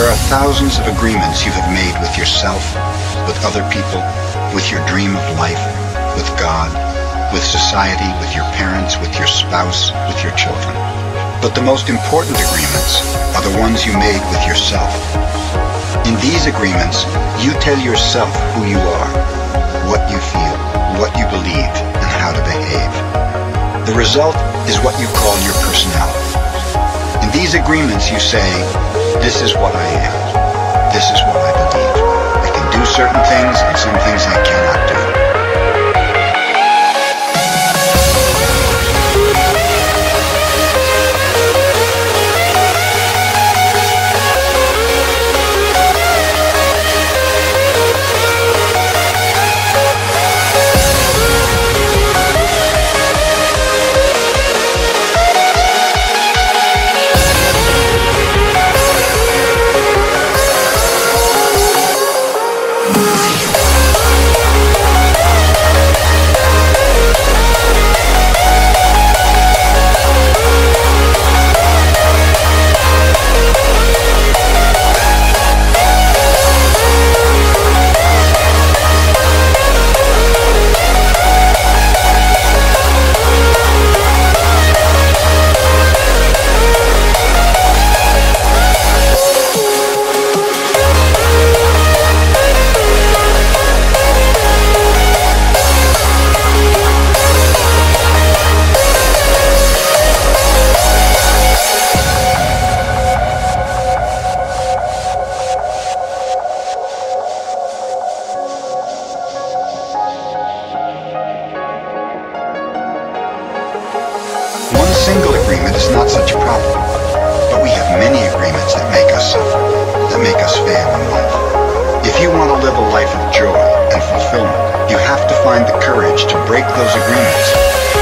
There are thousands of agreements you have made with yourself, with other people, with your dream of life, with God, with society, with your parents, with your spouse, with your children. But the most important agreements are the ones you made with yourself. In these agreements, you tell yourself who you are, what you feel, what you believe, and how to behave. The result is what you call your personality. In these agreements, you say, this is what I am. This is what I believe. I can do certain things and some things I cannot do. Life of joy and fulfillment, you have to find the courage to break those agreements.